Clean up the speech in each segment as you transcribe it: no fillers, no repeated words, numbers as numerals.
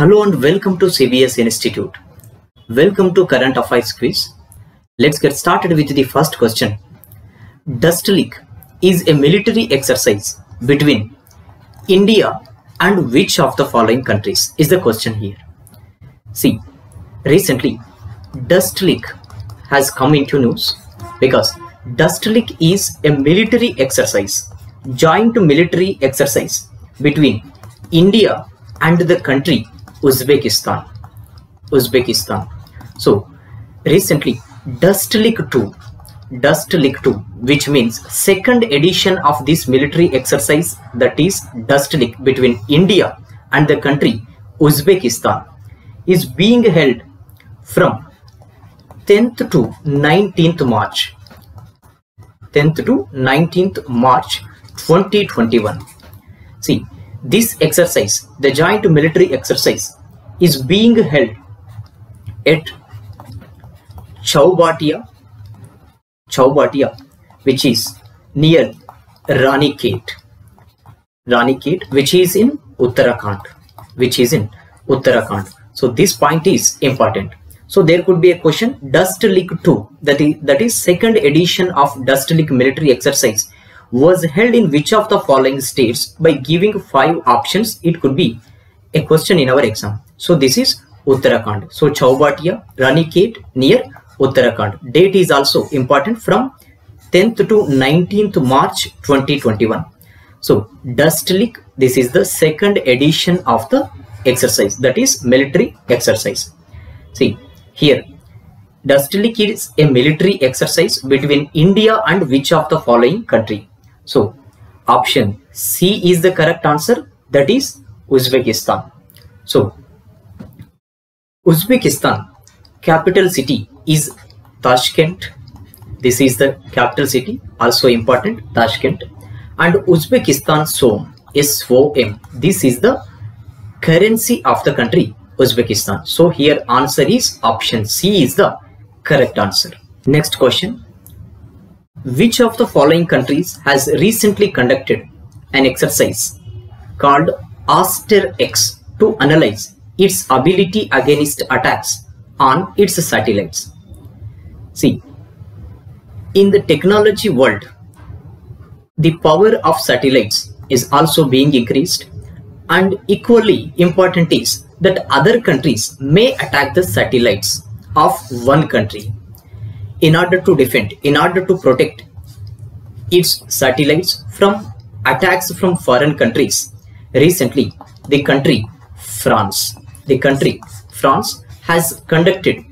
Hello and welcome to CBS Institute. Welcome to Current Affairs Quiz. Let's get started with the first question. Dustlik is a military exercise between India and which of the following countries is the question here. See, recently Dustlik has come into news because Dustlik is a military exercise, joint military exercise between India and the country Uzbekistan. So recently Dustlik 2, which means second edition of this military exercise, that is Dustlik between India and the country Uzbekistan, is being held from 10th to 19th March 2021. See, this exercise, the joint military exercise, is being held at Chaubatia, which is near Ranikhet, which is in Uttarakhand. So this point is important. So there could be a question, Dustlik 2, that is second edition of Dustlik military exercise, was held in which of the following states? By giving 5 options, it could be a question in our exam. So this is Uttarakhand. So Chaubatia, Ranikhet, near Uttarakhand. Date is also important, from 10th to 19th March 2021. So Dustlik, this is the second edition of the exercise, that is military exercise. See here, Dustlik is a military exercise between India and which of the following country? So option C is the correct answer, that is Uzbekistan. So Uzbekistan capital city is Tashkent. This is the capital city, also important, Tashkent. And Uzbekistan SOM, S-O-M, this is the currency of the country Uzbekistan. So here answer is option C is the correct answer. Next question. Which of the following countries has recently conducted an exercise called Aster X to analyze its ability against attacks on its satellites? See, in the technology world, the power of satellites is also being increased, and equally important is that other countries may attack the satellites of one country. In order to defend, in order to protect its satellites from attacks from foreign countries, recently the country France has conducted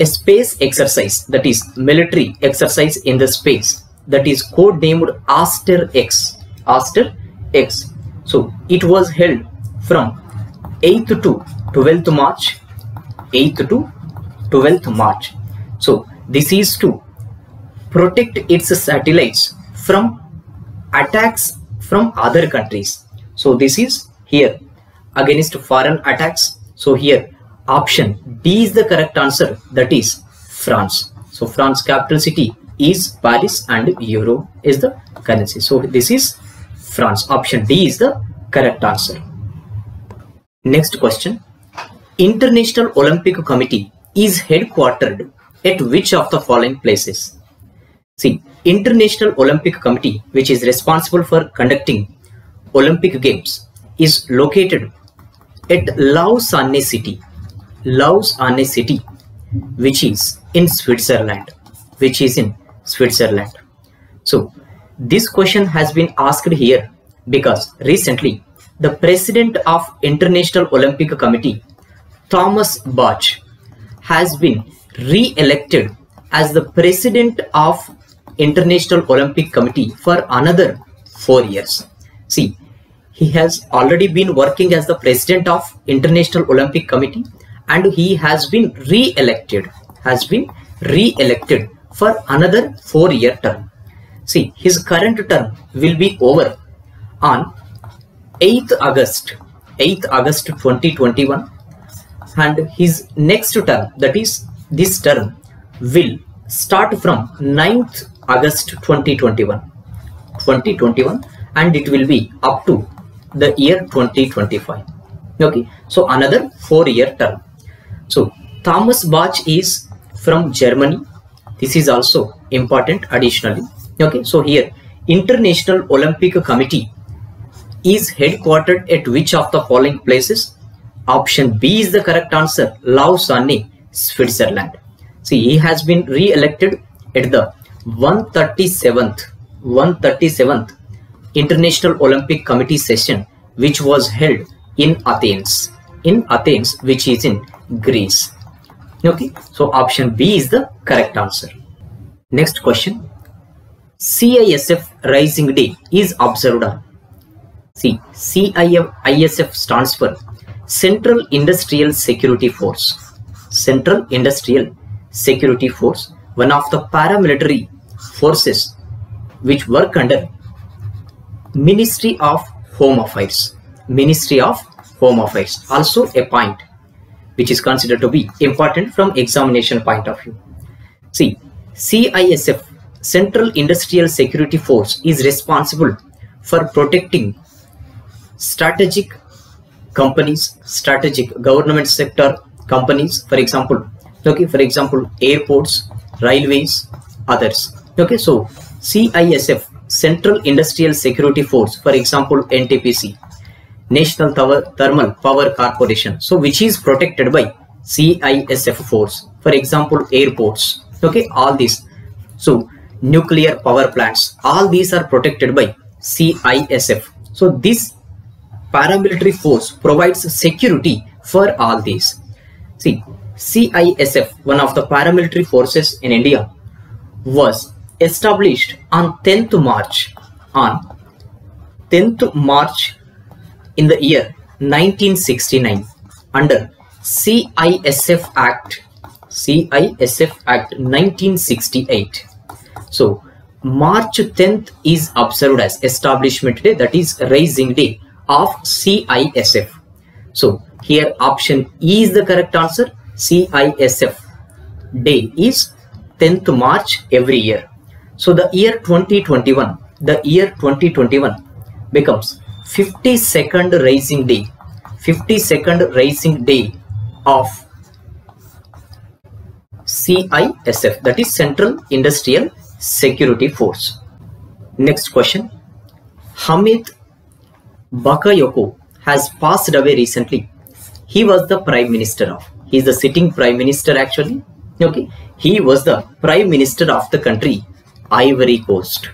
a space exercise, that is military exercise in the space, that is codenamed Aster X. So it was held from 8th to 12th March. So this is to protect its satellites from attacks from other countries. So this is here against foreign attacks. So here option D is the correct answer, that is France. So France capital city is Paris and euro is the currency. So this is France. Option D is the correct answer. Next question. International Olympic Committee is headquartered at which of the following places? See, International Olympic Committee, which is responsible for conducting Olympic Games, is located at Lausanne city, which is in Switzerland, So this question has been asked here because recently the president of International Olympic Committee, Thomas Bach, has been re-elected as the president of International Olympic Committee for another 4 years. See, he has already been working as the president of International Olympic Committee, and he has been re-elected for another 4-year term. See, his current term will be over on 8th August 2021, and his next term, that is this term, will start from 9th August 2021, and it will be up to the year 2025. Okay, so another 4-year term. So Thomas Bach is from Germany. This is also important additionally. Okay, so here International Olympic Committee is headquartered at which of the following places? Option B is the correct answer, Lausanne, Switzerland. See, he has been re-elected at the 137th International Olympic Committee session, which was held in Athens, which is in Greece. Okay, so option B is the correct answer. Next question. CISF Rising Day is observed on. See, CISF stands for Central Industrial Security Force. Central Industrial Security Force, one of the paramilitary forces which work under Ministry of Home Affairs. Ministry of Home Affairs, also a point which is considered to be important from examination point of view. See, CISF, Central Industrial Security Force, is responsible for protecting strategic companies, strategic government sector companies, for example, okay, for example, airports, railways, others. Okay, so CISF, Central Industrial Security Force, for example, NTPC, National Thermal Power Corporation, so which is protected by CISF force, for example, airports, okay, all these. So nuclear power plants, all these are protected by CISF. So this paramilitary force provides security for all these. See, CISF, one of the paramilitary forces in India, was established on 10th March in the year 1969 under CISF Act, CISF Act 1968. So March 10th is observed as Establishment Day, that is Rising Day of CISF. So here option E is the correct answer. CISF Day is 10th March every year. So the year 2021, becomes 52nd Rising Day, 52nd Rising Day of CISF, that is Central Industrial Security Force. Next question. Hamid Bakayoko has passed away recently. He was the Prime Minister of, he is the sitting Prime Minister actually. Okay, he was the Prime Minister of the country Ivory Coast,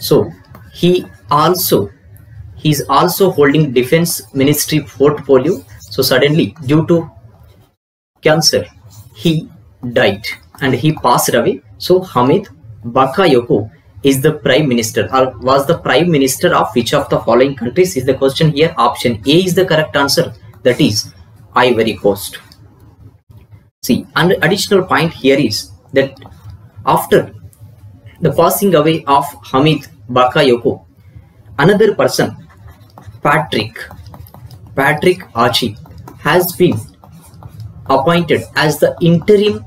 So he is also holding Defense Ministry portfolio. So suddenly due to cancer, he died and he passed away. So Hamid Bakayoko is the Prime Minister, or was the Prime Minister of which of the following countries is the question here. Option A is the correct answer, that is Ivory Coast. See, an additional point here is that after the passing away of Hamid Bakayoko, another person, Patrick Archie, has been appointed as the interim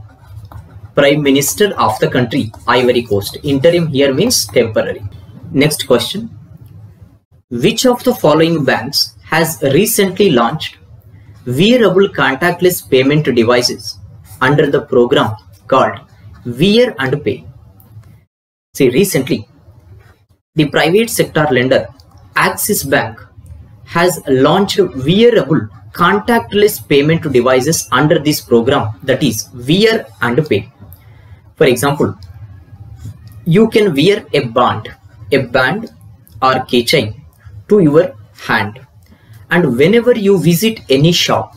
Prime Minister of the country Ivory Coast. Interim here means temporary. Next question. Which of the following banks has recently launched wearable contactless payment devices under the program called Wear and Pay? See, recently the private sector lender Axis Bank has launched wearable contactless payment devices under this program, that is Wear and Pay. For example, you can wear a band or keychain to your hand, and whenever you visit any shop,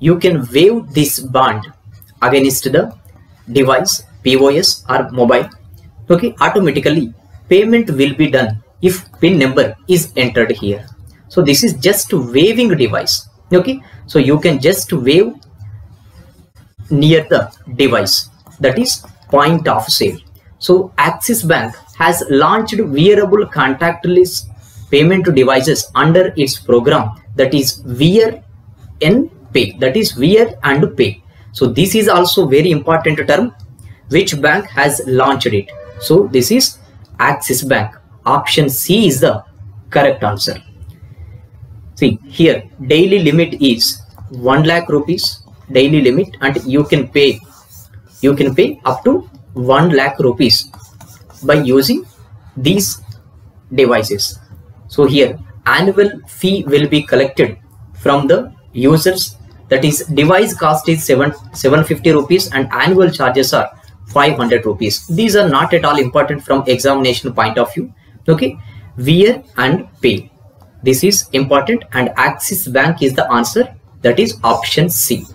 you can wave this band against the device, POS or mobile. Okay, automatically payment will be done if PIN number is entered here. So this is just waving device. Okay, so you can just wave near the device, that is point of sale. So Axis Bank has launched wearable contactless payment devices under its program, that is Wear and Pay, So this is also very important term. Which bank has launched it? So this is Axis Bank. Option C is the correct answer. See here, daily limit is 1 lakh rupees daily limit, and you can pay up to 1 lakh rupees by using these devices. So here annual fee will be collected from the users, that is device cost is 750 rupees and annual charges are 500 rupees. These are not at all important from examination point of view. Okay, Wear and Pay, this is important, and Axis Bank is the answer, that is option C.